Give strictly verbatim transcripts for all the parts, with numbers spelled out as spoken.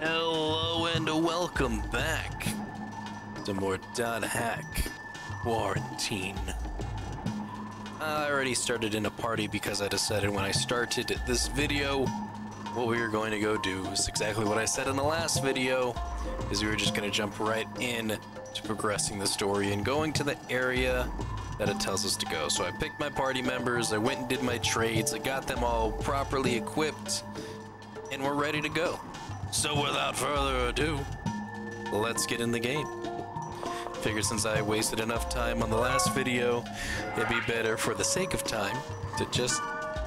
Hello and welcome back to more .hack//QUARANTINE. I already started in a party because I decided when I started this video, what we were going to go do is exactly what I said in the last video, is we were just going to jump right in to progressing the story and going to the area that it tells us to go. So I picked my party members, I went and did my trades, I got them all properly equipped, and we're ready to go. So without further ado, let's get in the game. Figured since I wasted enough time on the last video, it'd be better for the sake of time to just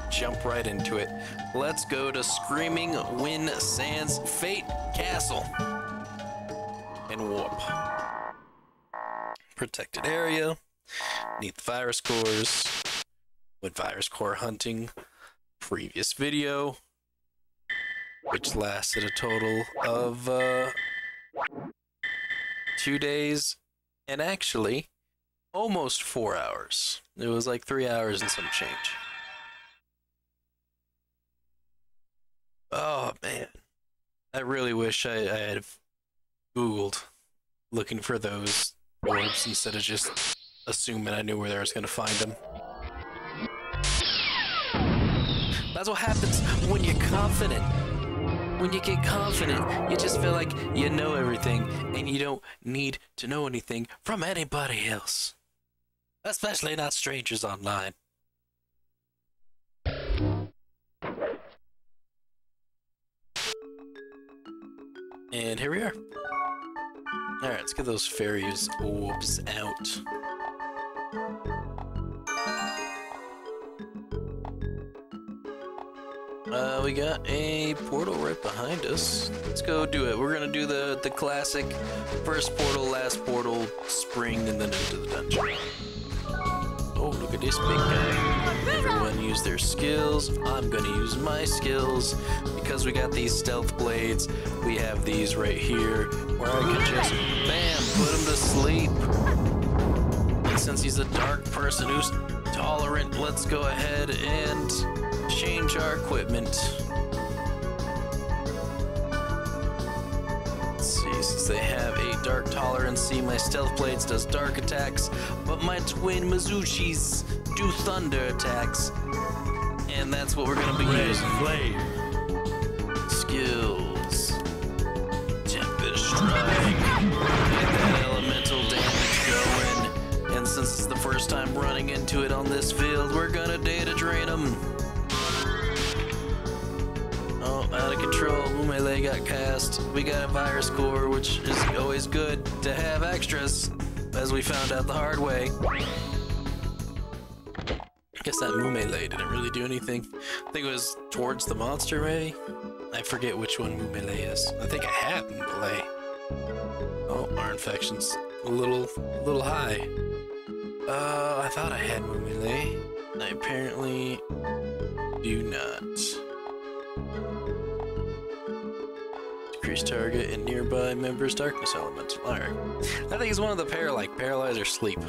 jump right into it. Let's go to Screaming Wind Sand's Fate Castle and warp. Protected area. Need virus cores. Went virus core hunting. Previous video, which lasted a total of uh, two days and actually almost four hours. It was like three hours and some change. Oh man, I really wish I, I had Googled looking for those orbs instead of just assuming I knew where I was going to find them. That's what happens when you're confident. When you get confident, you just feel like you know everything and you don't need to know anything from anybody else. Especially not strangers online. And here we are. Alright, let's get those fairies orbs out. Uh, we got a portal right behind us. Let's go do it. We're gonna do the, the classic first portal, last portal, spring, and then into the dungeon. Oh, look at this big guy. Everyone use their skills. I'm gonna use my skills. Because we got these stealth blades, we have these right here, where I can just, bam, put him to sleep. And since he's a dark person who's tolerant, let's go ahead and change our equipment. Let's see, since they have a dark tolerance, see, my stealth blades does dark attacks, but my twin Mizuchis do thunder attacks, and that's what we're gonna be using. Blade. Skills. Tempest strike. Get that elemental damage going. And since it's the first time running into it on this field, we're gonna data drain them. Oh, out of control. Ooh, melee got cast. We got a virus core, which is always good to have extras, as we found out the hard way. I guess that melee didn't really do anything. I think it was towards the monster, maybe? I forget which one melee is. I think I have melee. Oh, our infection's a little, a little high. Uh, I thought I had melee. I apparently do not. Target and nearby members darkness elements. Alright. I think it's one of the pair, like paralyze or sleep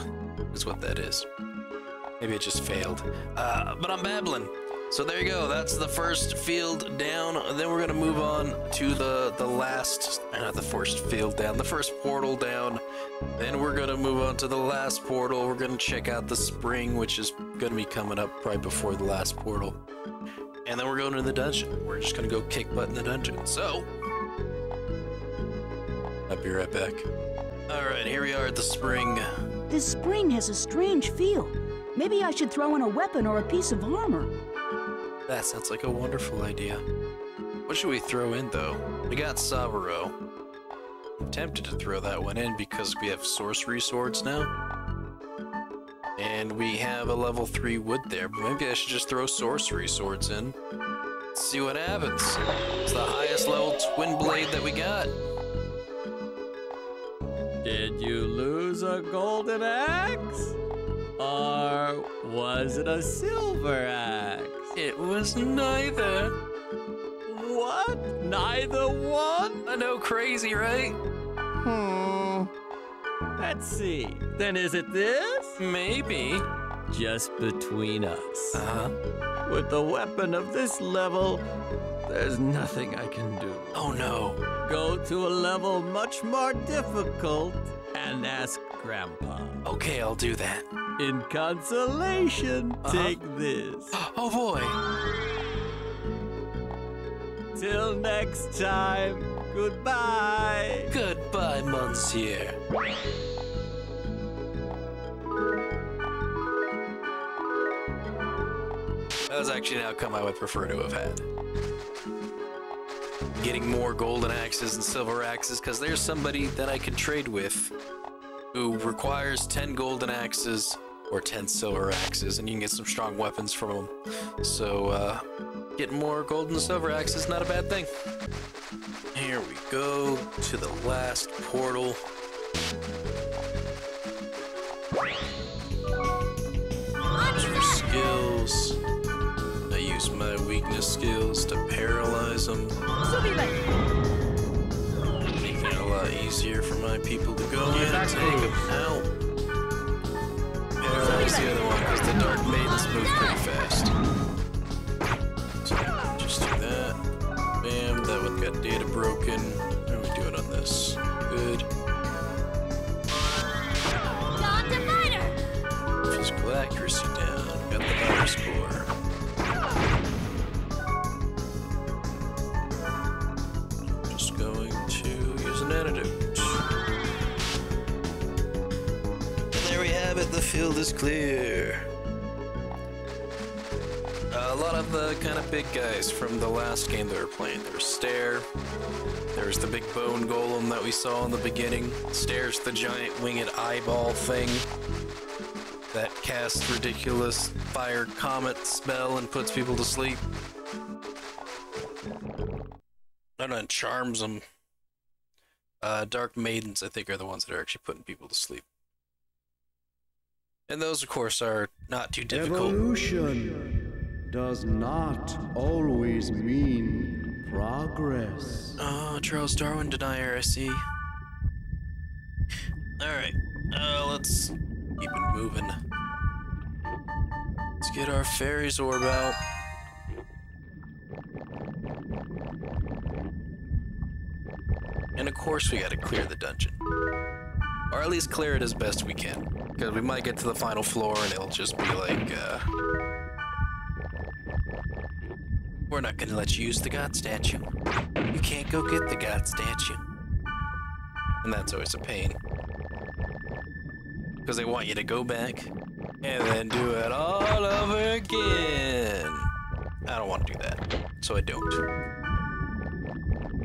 is what that is. Maybe it just failed. Uh, but I'm babbling. So there you go. That's the first field down. Then we're gonna move on to the the last not the first field down, the first portal down. Then we're gonna move on to the last portal. We're gonna check out the spring, which is gonna be coming up right before the last portal. And then we're going to the dungeon. We're just gonna go kick butt in the dungeon. So I'll be right back. Alright, here we are at the spring. This spring has a strange feel. Maybe I should throw in a weapon or a piece of armor. That sounds like a wonderful idea. What should we throw in, though? We got Saburo. I'm tempted to throw that one in because we have sorcery swords now. And we have a level three wood there, but maybe I should just throw sorcery swords in. Let's see what happens. It's the highest level twin blade that we got. Did you lose a golden axe? Or was it a silver axe? It was neither. What? Neither one? I know, crazy, right? Hmm. Let's see. Then is it this? Maybe. Just between us. Uh-huh. With the weapon of this level, there's nothing I can do. Oh no. go to a level much more difficult and ask Grandpa. Okay, I'll do that. In consolation, uh-huh. take this. Oh, boy. Till next time, goodbye. Goodbye, Monsieur. That was actually an outcome I would prefer to have had. Getting more golden axes and silver axes, because there's somebody that I can trade with who requires ten golden axes or ten silver axes, and you can get some strong weapons from them. So, uh, getting more golden and silver axes, not a bad thing. Here we go to the last portal. Your skills. I use my weakness skills to paralyze them. Making it a lot easier for my people to go in and take them out. Paralyze the other one because the Dark Maidens move pretty fast. So just do that. Bam, that one got data broken. How are we doing on this? Good. God divider! Physical accuracy down. Got the power score. The field is clear. Uh, a lot of the kind of big guys from the last game they were playing. There was Stair. There was the big bone golem that we saw in the beginning. Stair's the giant winged eyeball thing that casts ridiculous fire comet spell and puts people to sleep. I don't know, charms them. Uh, Dark Maidens, I think, are the ones that are actually putting people to sleep. And those, of course, are not too difficult. Evolution does not always mean progress. Oh, Charles Darwin denier, I see. Alright, uh, let's keep it moving. Let's get our fairy's orb out. And of course we gotta clear the dungeon. Or at least clear it as best we can. Because we might get to the final floor and it'll just be like, uh... we're not gonna let you use the God statue. You can't go get the God statue. And that's always a pain. Because they want you to go back and then do it all over again. I don't want to do that, so I don't.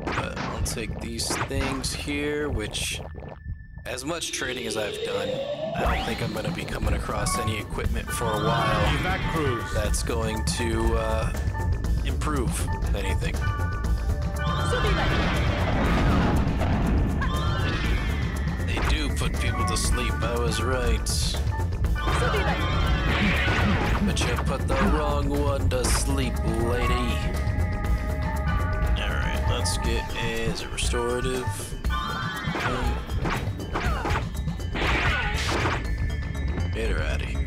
But I'll take these things here, which... as much trading as I've done, I don't think I'm going to be coming across any equipment for a while that's going to uh, improve anything. They do put people to sleep, I was right. But you put the wrong one to sleep, lady. Alright, let's get a, is it restorative? Um, Get her out of here.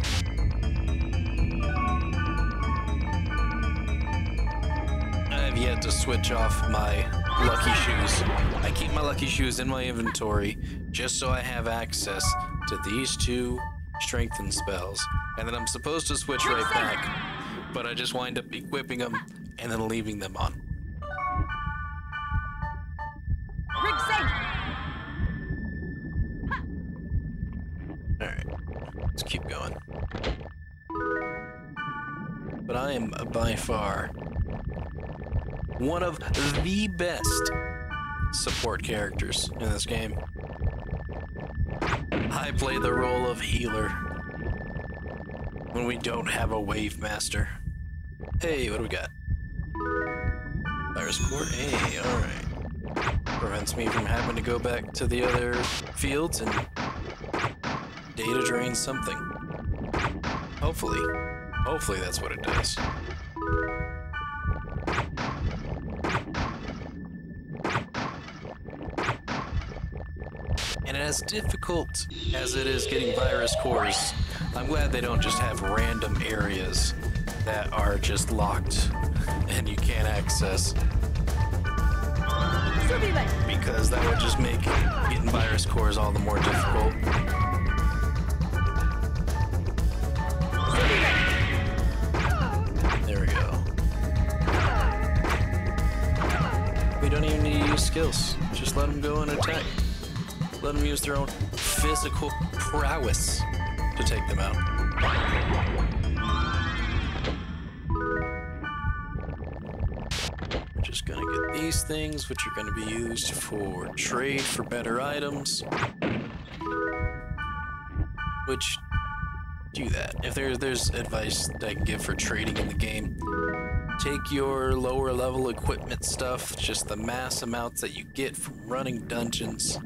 I have yet to switch off my lucky shoes. I keep my lucky shoes in my inventory just so I have access to these two strengthen spells. And then I'm supposed to switch right back, but I just wind up equipping them and then leaving them on. Let's keep going. But I am by far one of the best support characters in this game. I play the role of healer when we don't have a wave master. Hey, what do we got? Virus core? Hey, alright. Prevents me from having to go back to the other fields and data drain something. Hopefully. Hopefully that's what it does. And as difficult as it is getting virus cores, I'm glad they don't just have random areas that are just locked and you can't access. because that would just make getting virus cores all the more difficult. There we go. We don't even need to use skills. Just let them go and attack. Let them use their own physical prowess to take them out. We're just gonna get these things, which are gonna be used for trade for better items. Which, do that. If there, there's advice that I can give for trading in the game, take your lower level equipment stuff, just the mass amounts that you get from running dungeons,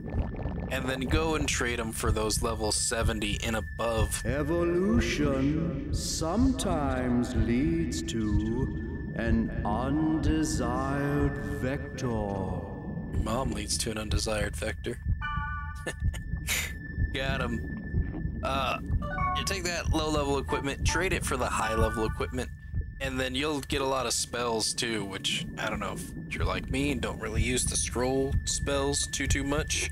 and then go and trade them for those level seventy and above. Evolution sometimes leads to an undesired vector. Your mom leads to an undesired vector. Got him. Uh, you take that low-level equipment, trade it for the high-level equipment, and then you'll get a lot of spells too, which, I don't know if you're like me and don't really use the scroll spells too, too much.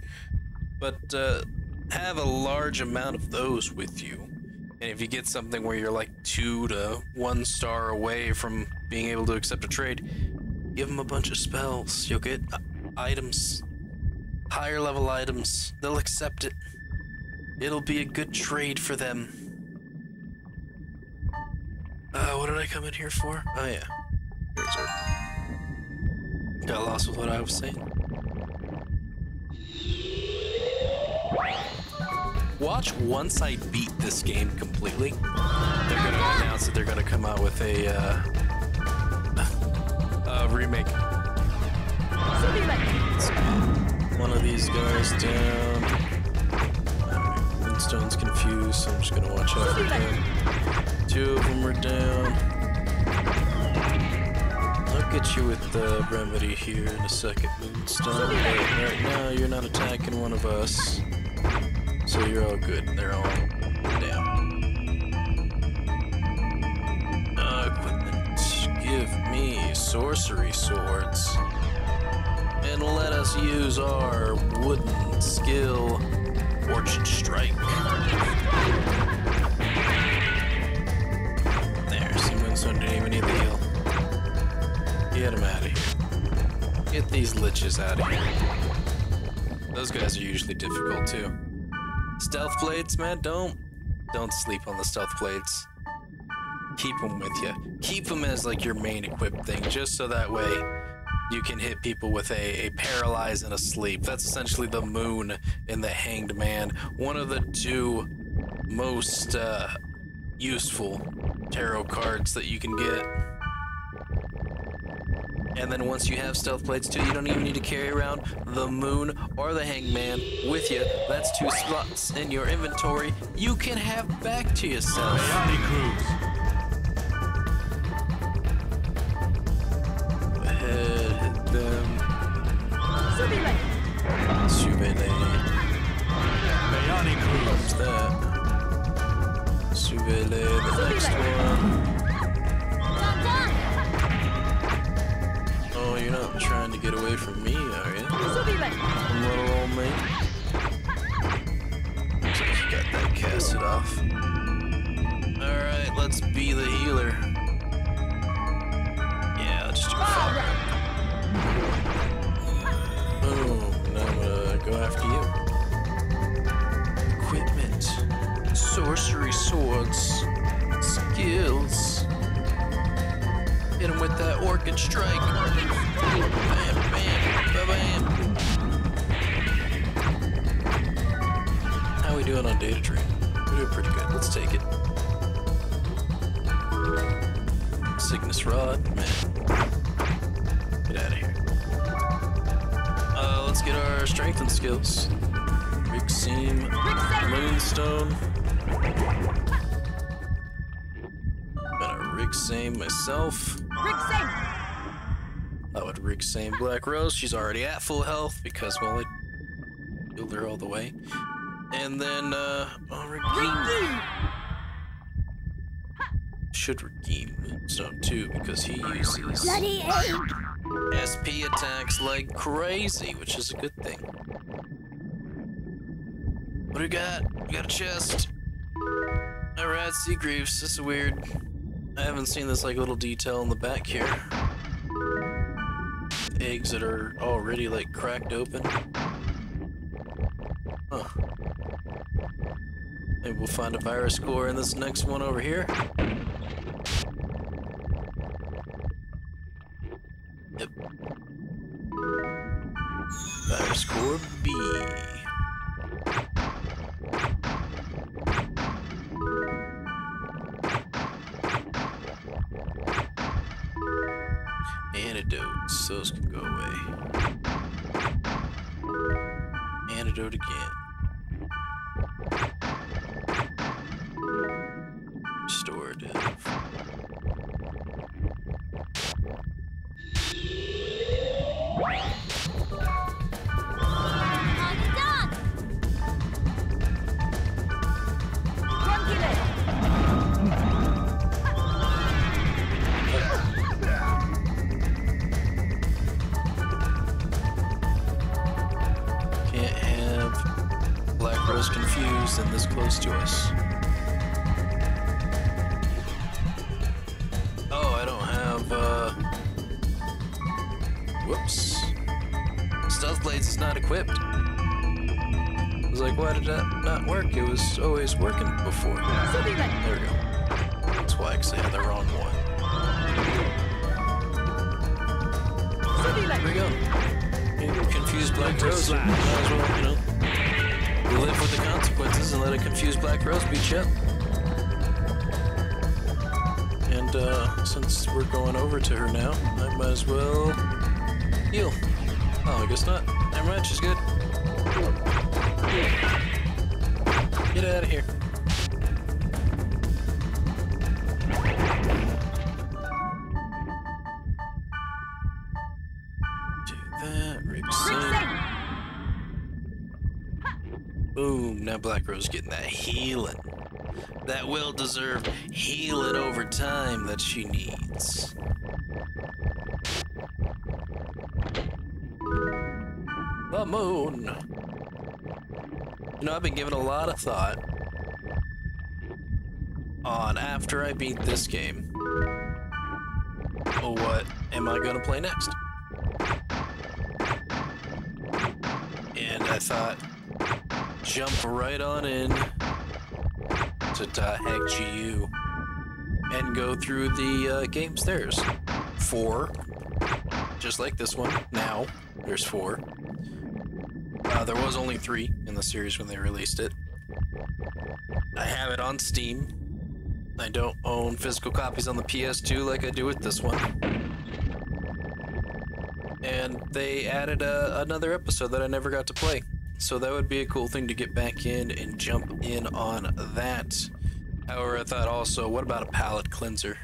But uh, have a large amount of those with you. And if you get something where you're like two to one star away from being able to accept a trade, give them a bunch of spells. You'll get items, higher level items. They'll accept it. It'll be a good trade for them. Uh, what did I come in here for? Oh yeah. Here's our... Got lost with what I was saying. Watch once I beat this game completely. They're gonna announce that they're gonna come out with a, uh, a remake. One of these guys down. Windstone's confused, so I'm just gonna watch out for him. Two of them are down. I'll get you with the remedy here in a second, Moonstone. But right now, you're not attacking one of us. So you're all good, they're all down. Uh, equipment, give me sorcery swords. And let us use our wooden skill, Fortune Strike. There, see, Moonstone didn't even need the heal. Get him out of here. Get these liches out of here. Those guys are usually difficult too. Stealth blades, man, don't don't sleep on the stealth blades. Keep them with you. Keep them as like your main equipped thing, just so that way you can hit people with a, a paralyze and a sleep. That's essentially the moon and the hanged man. One of the two most uh, useful tarot cards that you can get. And then once you have stealth plates too, you don't even need to carry around the moon or the hangman with you. That's two slots in your inventory you can have back to yourself. Go ahead, hit them. Subele. What's that? Subele, the next one. Oh, you're not trying to get away from me, are you? I'm little old mate. Looks like you got that casted off. Alright, let's be the healer. Yeah, let's do it. Boom. Now I'm gonna go after you. Equipment. Sorcery swords. Skills. Hit him with that orchid strike. Orchid strike. Bam, bam, ba-bam. How we doing on data tree? We're doing pretty good. Let's take it. Cygnus rod, man. Get out of here. Uh, let's get our strength and skills. Rick seam, moonstone. Gotta Rick seam myself. I would rig same Black Rose. She's already at full health because, well, I healed her all the way. And then, uh, I'll redeem. Should redeem Moonstone too because he uses. Bloody egg! S P attacks like crazy, which is a good thing. What do we got? We got a chest. Alright, sea griefs. This is weird. I haven't seen this like little detail in the back here. Eggs that are already like cracked open. Huh. Maybe we'll find a virus core in this next one over here. Yep. Virus core B. Antidotes, those can go away. Antidote again. Restorative. And this close to us. Oh, I don't have, uh... whoops. Stealth Blades is not equipped. I was like, why did that not work? It was always working before. There we go. That's why, because I had the wrong one. There we go. Confused Black Rose. Might as well, you know. We live with the consequences and let a confused Black Rose be chipped. And, uh, since we're going over to her now, I might as well heal. Oh, I guess not. Never mind, she's good. Get out of here. Boom, now Black Rose getting that healing. That well-deserved healing over time that she needs. The moon. You know, I've been giving a lot of thought on after I beat this game. Oh, what am I gonna play next? And I thought, jump right on in to .hack//G U and go through the uh, games. There's four, just like this one. Now there's four. Uh, there was only three in the series when they released it. I have it on Steam. I don't own physical copies on the P S two like I do with this one. And they added uh, another episode that I never got to play. So that would be a cool thing to get back in and jump in on that. However, I thought also, what about a palate cleanser?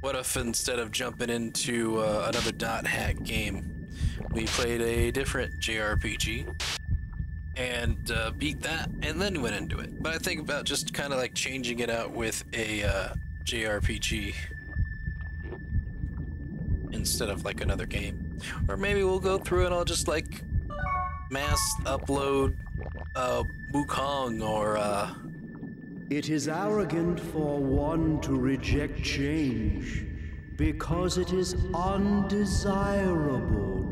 What if instead of jumping into uh, another .hack game, we played a different J R P G and uh, beat that and then went into it? But I think about just kind of like changing it out with a uh, J R P G instead of like another game. Or maybe we'll go through and I'll just like mass upload uh Wukong or uh it is arrogant for one to reject change because it is undesirable.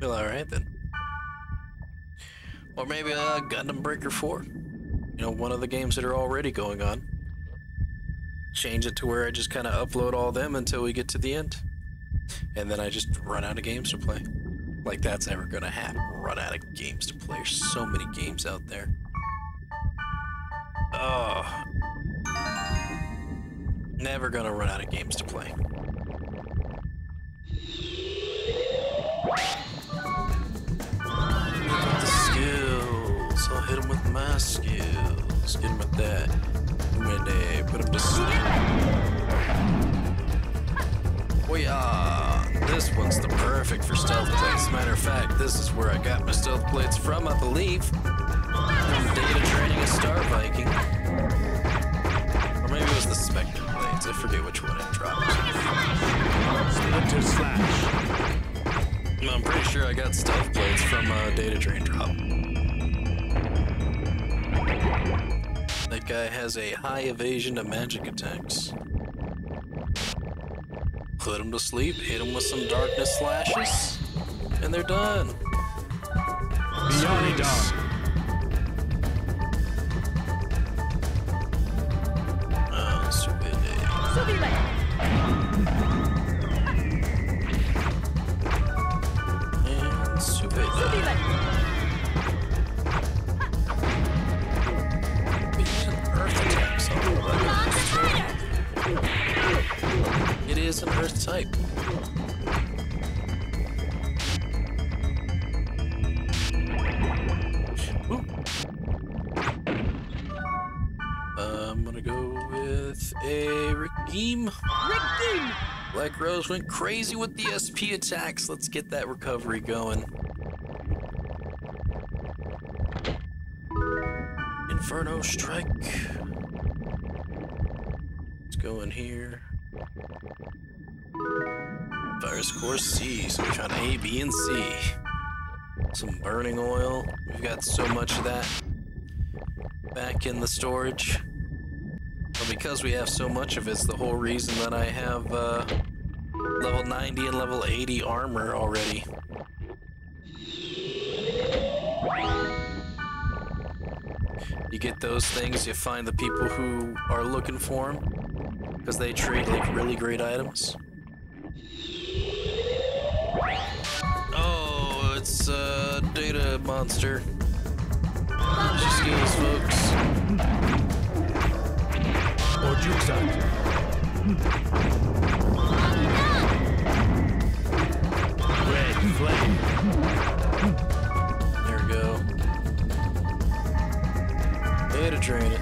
Well, all right then. Or maybe uh Gundam Breaker four, you know, one of the games that are already going on. Change it to where I just kind of upload all them until we get to the end, and then I just run out of games to play. Like, that's never gonna happen. Run out of games to play. There's so many games out there. Oh. Never gonna run out of games to play. The skills. I'll hit him with my skills. Hit him with that. When they put him to sleep. We are. This one's the perfect for stealth plates. As a matter of fact, this is where I got my stealth plates from, I believe. From data training a Star Viking. Or maybe it was the Spectre Blades. I forget which one it dropped. Select to slash. I'm pretty sure I got stealth blades from a uh, Data Drain drop. That guy has a high evasion to magic attacks. Put him to sleep, hit him with some darkness slashes, and they're done. Beyond done. Black Rose went crazy with the S P attacks. Let's get that recovery going. Inferno Strike. Let's go in here. Fire's Course C, so we're trying to A, B, and C. Some burning oil. We've got so much of that back in the storage. But because we have so much of it, it's the whole reason that I have uh, level ninety and level eighty armor already. You get those things, you find the people who are looking for them, because they trade like really great items. Oh, it's a uh, data monster. Use your skills, folks. Or jukes out. Red flame. There we go. Way to drain it.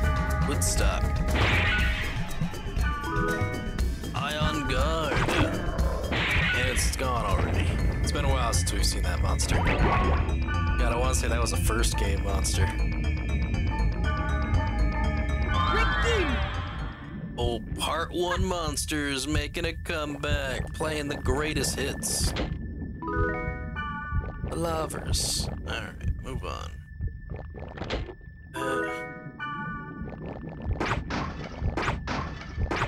Let's stop. Eye on guard. And it's gone already. It's been a while since we've seen that monster. God, I want to say that was a first game monster. Old part one monsters making a comeback, playing the greatest hits. The lovers. Alright, move on. Uh,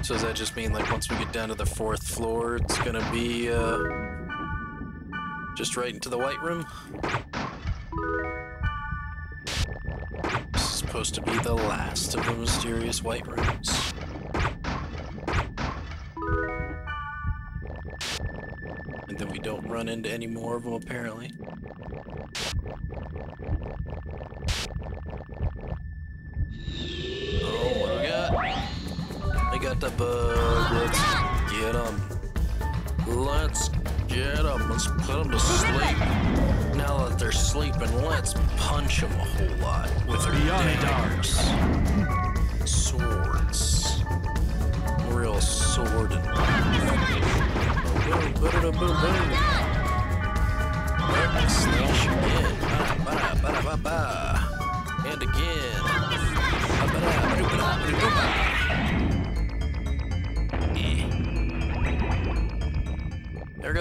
so does that just mean like once we get down to the fourth floor, it's gonna be uh, just right into the white room? This is supposed to be the last of the mysterious white rooms. That we don't run into any more of them, apparently. Oh, what do we got? We got the bug. Let's get them. Let's get them. Let's put them to sleep. Now that they're sleeping, let's punch them a whole lot with our daggers, swords, real sword and. Boom, boom, boom, boom, boom. Right, slash again. Ba, ba, ba, ba, ba. And again. Ba, ba, ba, ba, ba, ba, ba. Yeah. There we go.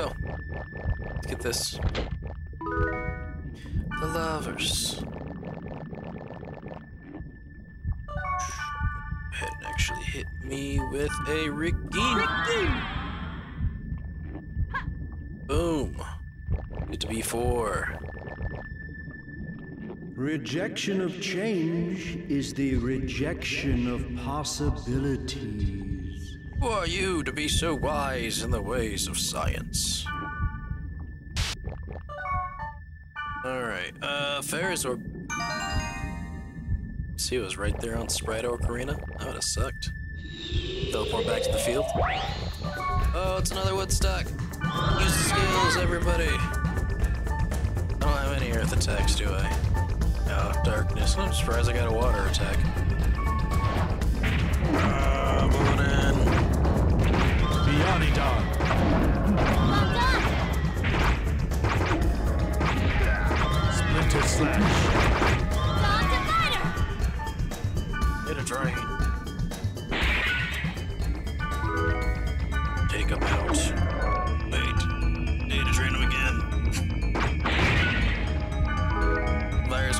Let's get this. The lovers. It actually hit me with a Ricky. Boom. Get to B four. Rejection of change is the rejection of possibilities. Who are you to be so wise in the ways of science? Alright, uh, Ferris or... See, it was right there on Sprite Ocarina? That would've sucked. Teleport back to the field. Oh, it's another Woodstock. Use the skills, everybody. I don't have any earth attacks, do I? Oh, darkness. I'm surprised I got a water attack. Ah, uh, moving in. Beyond dog. Splinter slash. Hit a drain.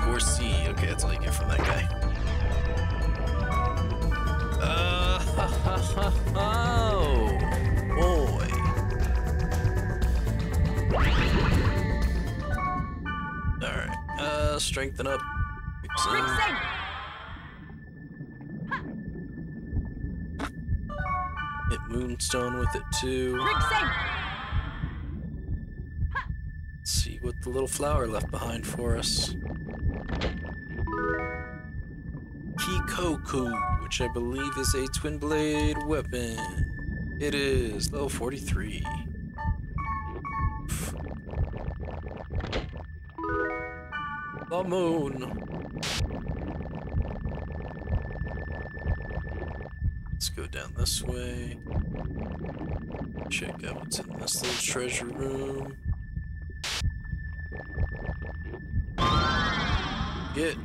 Score C. Okay, that's all you get from that guy. Uh, ha, ha, ha, oh, boy. All right. Uh, strengthen up. Hit Moonstone with it too. Let's see what the little flower left behind for us. Kikoku, which I believe is a twin blade weapon. It is level forty-three. The moon. Let's go down this way. Check out what's in this little treasure room. Get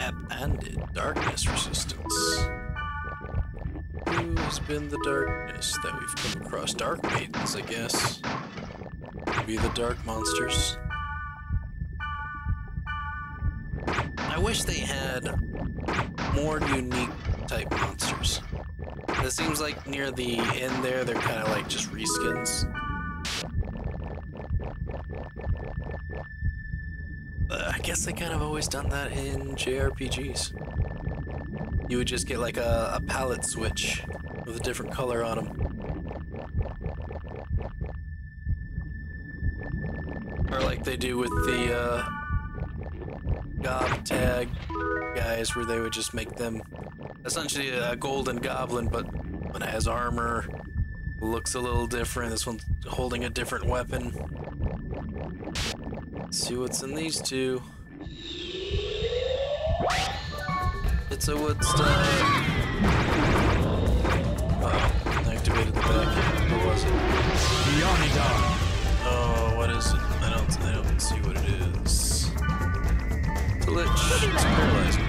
appended darkness resistance. Who's been the darkness that we've come across? Dark maidens, I guess. Could be the dark monsters. I wish they had more unique type monsters. It seems like near the end there, they're kind of like just reskins. Uh, I guess they kind of always done that in J R P Gs. You would just get like a, a palette switch with a different color on them. Or like they do with the uh, gob tag guys, where they would just make them essentially a golden goblin, but when it has armor, looks a little different. This one's holding a different weapon. Let's see what's in these two. It's a wood style. Oh, activated the back end. What was it? Oh, what is it? I don't, I don't see what it is. It's a lich. It's paralyzing.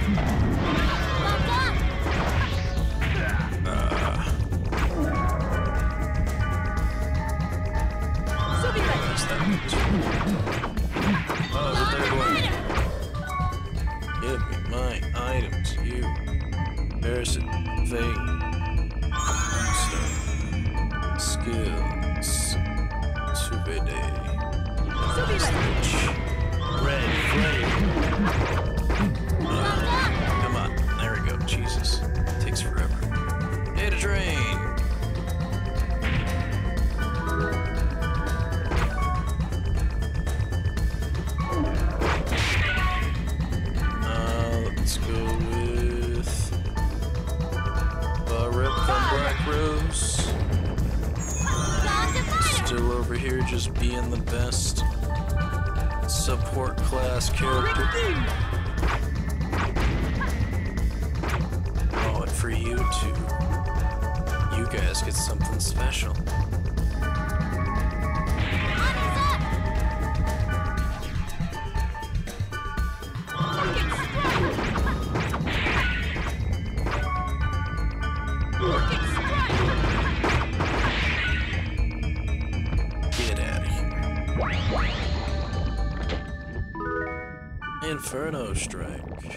Inferno Strike.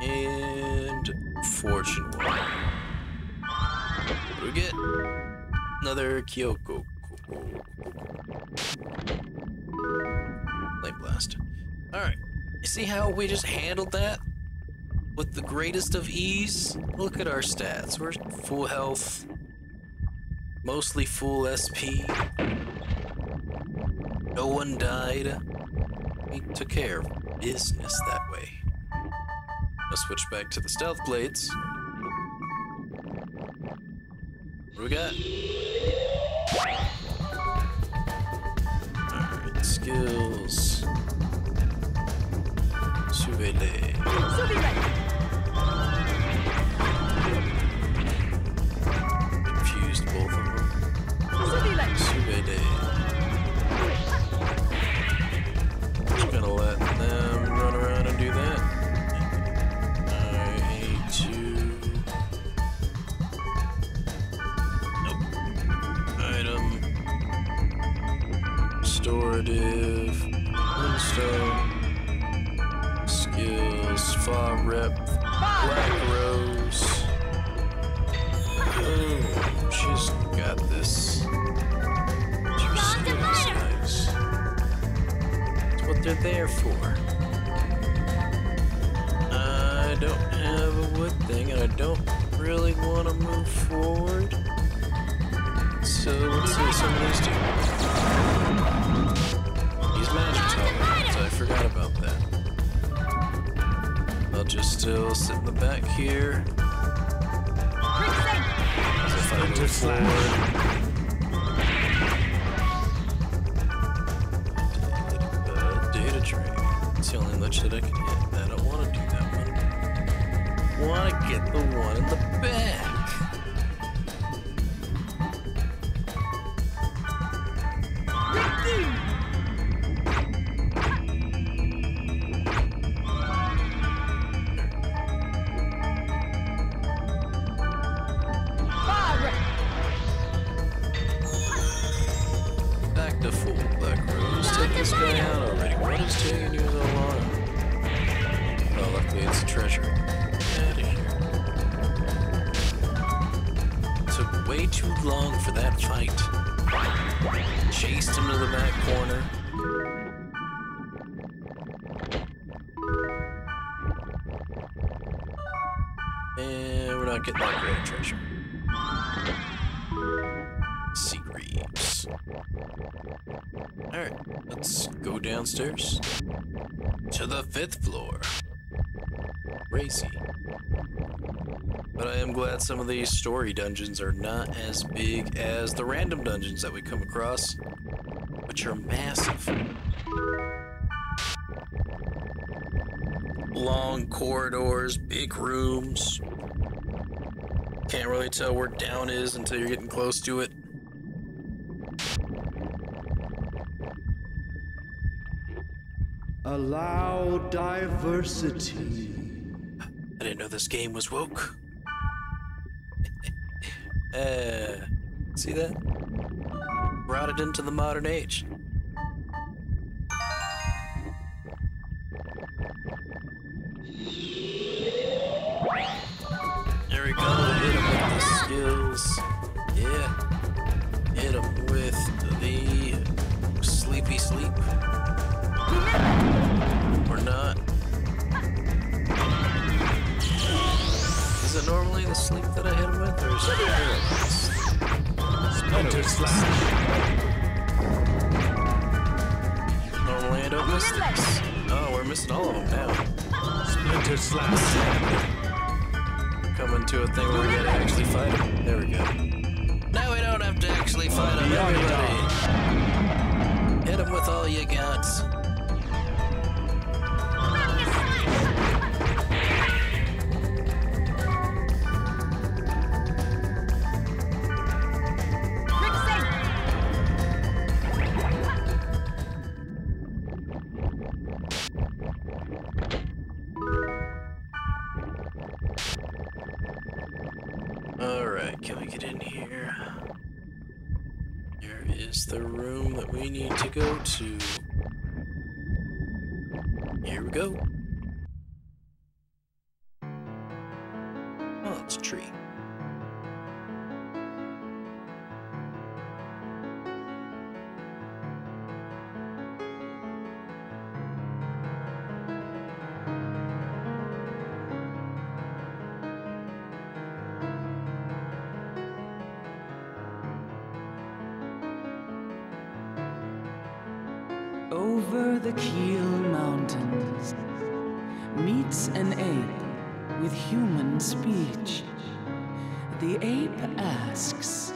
And Fortune Wall. What do we get? Another Kyoko. Flame Blast. Alright. You see how we just handled that? With the greatest of ease? Look at our stats. We're full health. Mostly full S P. No one died. We took care of business that way. I'll switch back to the stealth blades. What do we got? Alright, skills. Subele. Confused both of them. Subele. Restorative, Moonstone, Alpha, Rip, Black Rose. Ooh, she's got this. She's nice. That's what they're there for. I don't have a wood thing, and I don't really want to move forward. So let's see what some of these do. These magic towers, I forgot about that. I'll just still sit in the back here. As if I move forward. Data drain. It's the only ledge that I can hit. I don't want to do that one. Want to get the one in the back. Back to full Black Rose. Take this guy out already. What is taking you so long? Well, luckily it's a treasure. Took way too long for that fight. Chased him to the back corner. And we're not getting that great treasure. Sea Reeves. Alright, let's go downstairs. To the fifth floor. Racy. But I am glad some of these story dungeons are not as big as the random dungeons that we come across, which are massive. Long corridors, big rooms. Can't really tell where down is until you're getting close to it. Allow diversity. I didn't know this game was woke. Uh, see that? Brought it into the modern age. There we go, hit him with the skills. Yeah. Hit him with the sleepy sleep. Or not. Is it normally the sleep that I hit him with, or is it paralyzed? Splinter Slash. Normally I don't miss this. Oh, we're missing all of them now. Splinter Slash. Coming to a thing where we gotta actually fight him. There we go. Now we don't have to actually fight him, everybody. Hit him with all you got. Alright, can we get in here? Here is the room that we need to go to. Here we go. Oh, it's a tree. Over the Keel Mountains meets an ape with human speech. The ape asks,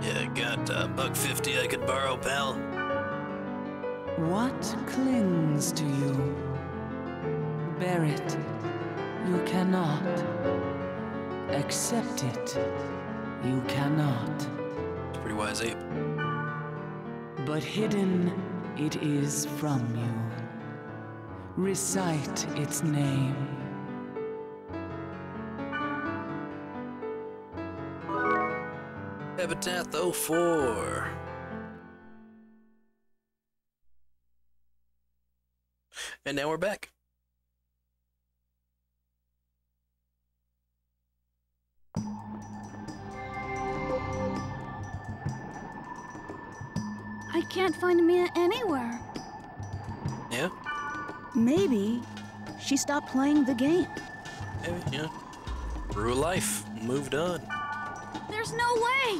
"Yeah, got a buck fifty I could borrow, pal?" "What clings to you? Bear it. You cannot. Accept it. You cannot." It's a pretty wise ape. "But hidden it is from you. Recite its name." Epitaph O Four. And now we're back. can't find Mia anywhere. Yeah? Maybe she stopped playing the game. Maybe, yeah. Grew a life, moved on. There's no way!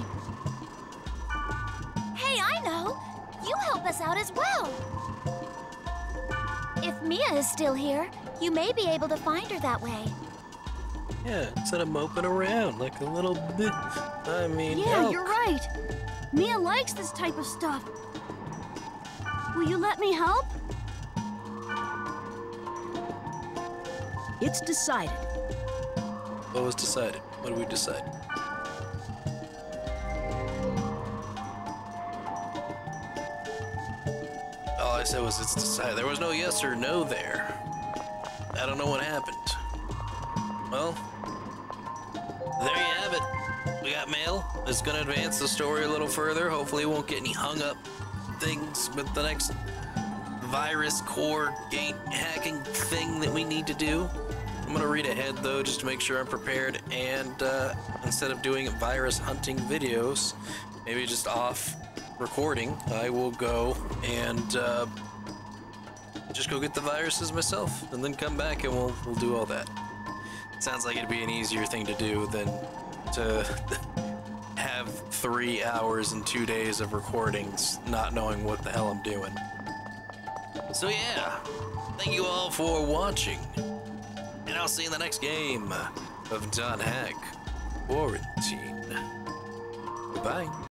Hey, I know! You help us out as well! If Mia is still here, you may be able to find her that way. Yeah, instead of moping around like a little bit. I mean, yeah, elk. You're right. Mia likes this type of stuff. Will you let me help? It's decided. What was decided? What did we decide? All I said was it's decided. There was no yes or no there. I don't know what happened. Well, there you have it. We got mail. It's gonna advance the story a little further. Hopefully, it won't get any hung up things with the next virus core gate hacking thing that we need to do. I'm gonna read ahead though, just to make sure I'm prepared. And uh, instead of doing virus hunting videos, maybe just off recording, I will go and uh, just go get the viruses myself, and then come back and we'll we'll do all that. Sounds like it'd be an easier thing to do than to have three hours and two days of recordings not knowing what the hell I'm doing. So yeah, thank you all for watching, and I'll see you in the next game of .hack//QUARANTINE. Goodbye.